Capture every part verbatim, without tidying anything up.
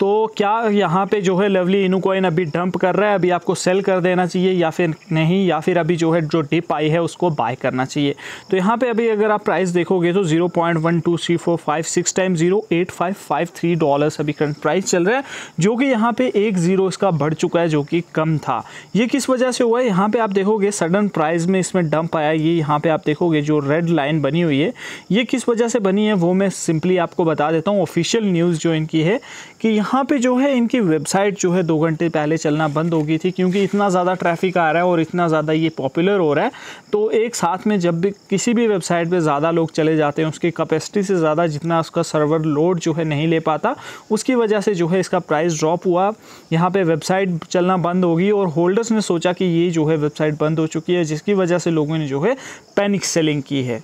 तो क्या यहाँ पे जो है लवली इनू कॉइन अभी डंप कर रहा है, अभी आपको सेल कर देना चाहिए या फिर नहीं, या फिर अभी जो है जो डिप आई है उसको बाय करना चाहिए। तो यहाँ पे अभी अगर आप प्राइस देखोगे तो zero point one two three four five six time zero point eight five five three dollars अभी करंट प्राइस चल रहा है, जो कि यहाँ पे एक ज़ीरो इसका बढ़ चुका है, जो कि कम था। ये किस वजह से हुआ है, यहाँ पर आप देखोगे सडन प्राइस में इसमें डंप आया। ये यहाँ पर आप देखोगे जो रेड लाइन बनी हुई है, ये किस वजह से बनी है वो मैं सिंपली आपको बता देता हूँ। ऑफिशियल न्यूज़ जो इनकी है कि यहाँ पे जो है इनकी वेबसाइट जो है दो घंटे पहले चलना बंद हो गई थी, क्योंकि इतना ज़्यादा ट्रैफिक आ रहा है और इतना ज़्यादा ये पॉपुलर हो रहा है। तो एक साथ में जब भी किसी भी वेबसाइट पे ज़्यादा लोग चले जाते हैं, उसकी कैपेसिटी से ज़्यादा जितना उसका सर्वर लोड जो है नहीं ले पाता, उसकी वजह से जो है इसका प्राइस ड्रॉप हुआ। यहाँ पर वेबसाइट चलना बंद होगी और होल्डर्स ने सोचा कि ये जो है वेबसाइट बंद हो चुकी है, जिसकी वजह से लोगों ने जो है पैनिक सेलिंग की है।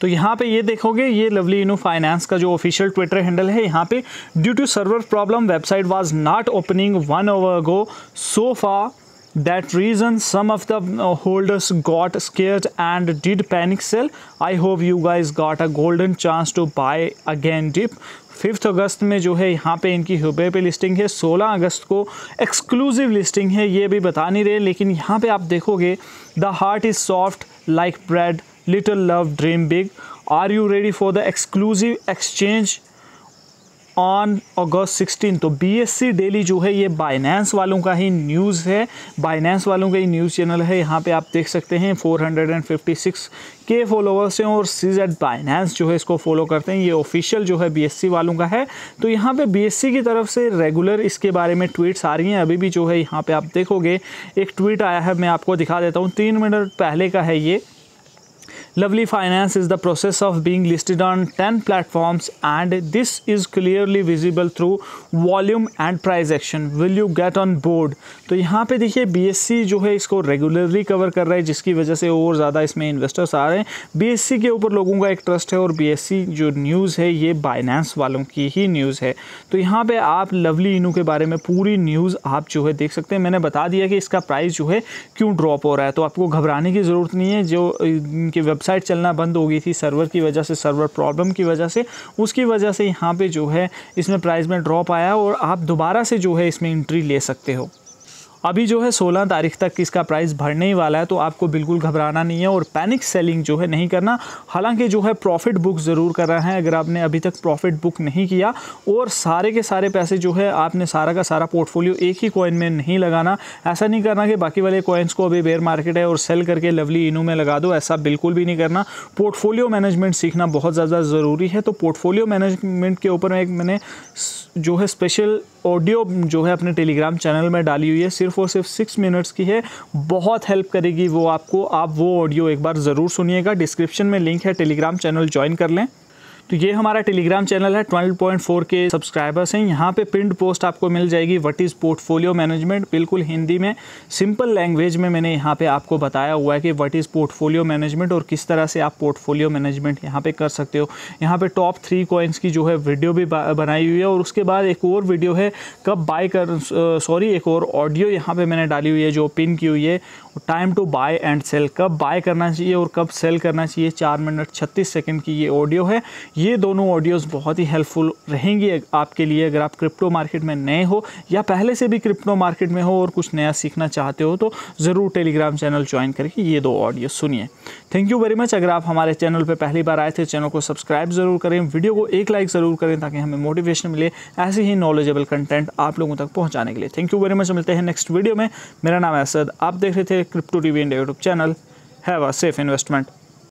तो यहाँ पे ये देखोगे ये लवली इनू फाइनेंस का जो ऑफिशियल ट्विटर हैंडल है, यहाँ पे due to server problem website was not opening one hour ago, so for that reason some of the holders got scared and did panic sell. I hope you guys got a golden chance to buy again dip. Fifth अगस्त में जो है यहाँ पे इनकी Hubei पे listing है, सोलह अगस्त को एक्सक्लूसिव लिस्टिंग है, ये भी बता नहीं रहे। लेकिन यहाँ पे आप देखोगे the heart is soft like bread, little love, dream big, are you ready for the exclusive exchange on अगस्त सोलह। तो बीएससी डेली जो है ये बाइनेंस वालों का ही न्यूज़ है, बाइनेंस वालों का ही न्यूज़ चैनल है। यहाँ पे आप देख सकते हैं फोर हंड्रेड फिफ्टी सिक्स के फॉलोअर्स हैं और सीज एट बाइनेंस जो है इसको फॉलो करते हैं। ये ऑफिशियल जो है बीएससी वालों का है। तो यहाँ पे बीएससी की तरफ से रेगुलर इसके बारे में ट्वीट्स आ रही हैं। अभी भी जो है यहाँ पर आप देखोगे एक ट्वीट आया है, मैं आपको दिखा देता हूँ, तीन मिनट पहले का है ये। Lovely finance is the process of being listed on ten platforms and this is clearly visible through volume and price action. Will you get on board? तो यहाँ पे देखिए B S C जो है इसको रेगुलरली कवर कर रहा है, जिसकी वजह से और ज़्यादा इसमें इन्वेस्टर्स आ रहे हैं। B S C के ऊपर लोगों का एक ट्रस्ट है और B S C जो न्यूज़ है ये Binance वालों की ही न्यूज़ है। तो यहाँ पे आप लवली इनू के बारे में पूरी न्यूज़ आप जो है देख सकते हैं। मैंने बता दिया कि इसका प्राइस जो है क्यों ड्रॉप हो रहा है, तो आपको घबराने की ज़रूरत नहीं है। जो इनके वेबसाइट चलना बंद हो गई थी सर्वर की वजह से, सर्वर प्रॉब्लम की वजह से, उसकी वजह से यहाँ पे जो है इसमें प्राइस में ड्रॉप आया और आप दोबारा से जो है इसमें एंट्री ले सकते हो। अभी जो है सोलह तारीख तक इसका प्राइस बढ़ने ही वाला है, तो आपको बिल्कुल घबराना नहीं है और पैनिक सेलिंग जो है नहीं करना। हालांकि जो है प्रॉफिट बुक ज़रूर करना है, अगर आपने अभी तक प्रॉफिट बुक नहीं किया और सारे के सारे पैसे जो है आपने सारा का सारा पोर्टफोलियो एक ही कॉइन में नहीं लगाना। ऐसा नहीं करना कि बाकी वाले कॉइन्स को अभी बेयर मार्केट है और सेल करके लवली इनू में लगा दो, ऐसा बिल्कुल भी नहीं करना। पोर्टफोलियो मैनेजमेंट सीखना बहुत ज़्यादा ज़रूरी है। तो पोर्टफोलियो मैनेजमेंट के ऊपर एक मैंने जो है स्पेशल ऑडियो जो है अपने टेलीग्राम चैनल में डाली हुई है, सिर्फ और सिर्फ सिक्स मिनट्स की है, बहुत हेल्प करेगी वो आपको। आप वो ऑडियो एक बार ज़रूर सुनिएगा, डिस्क्रिप्शन में लिंक है, टेलीग्राम चैनल ज्वाइन कर लें। तो ये हमारा टेलीग्राम चैनल है, ट्वेल्व पॉइंट फोर के सब्सक्राइबर्स हैं। यहाँ पे पिंड पोस्ट आपको मिल जाएगी, व्हाट इज़ पोर्टफोलियो मैनेजमेंट, बिल्कुल हिंदी में सिंपल लैंग्वेज में मैंने यहाँ पे आपको बताया हुआ है कि व्हाट इज़ पोर्टफोलियो मैनेजमेंट और किस तरह से आप पोर्टफोलियो मैनेजमेंट यहाँ पे कर सकते हो। यहाँ पे टॉप थ्री कॉइन्स की जो है वीडियो भी बनाई हुई है और उसके बाद एक और वीडियो है कब बाय कर सॉरी एक और ऑडियो यहाँ पर मैंने डाली हुई है जो पिन की हुई है, time to buy and sell, कब बाय करना चाहिए और कब सेल करना चाहिए, चार मिनट छत्तीस सेकेंड की ये ऑडियो है। ये दोनों ऑडियोज़ बहुत ही हेल्पफुल रहेंगी आपके लिए, अगर आप क्रिप्टो मार्केट में नए हो या पहले से भी क्रिप्टो मार्केट में हो और कुछ नया सीखना चाहते हो तो ज़रूर टेलीग्राम चैनल ज्वाइन करके ये दो ऑडियो सुनिए। Thank you very much. अगर आप हमारे चैनल पर पहली बार आए थे, चैनल को सब्सक्राइब ज़रूर करें, वीडियो को एक लाइक ज़रूर करें ताकि हमें मोटिवेशन मिले ऐसे ही नॉलेजेबल कंटेंट आप लोगों तक पहुँचाने के लिए। Thank you very much. मिलते हैं नेक्स्ट वीडियो में। मेरा नाम है असद, आप देख रहे थे crypto TV India YouTube channel. Have a safe investment.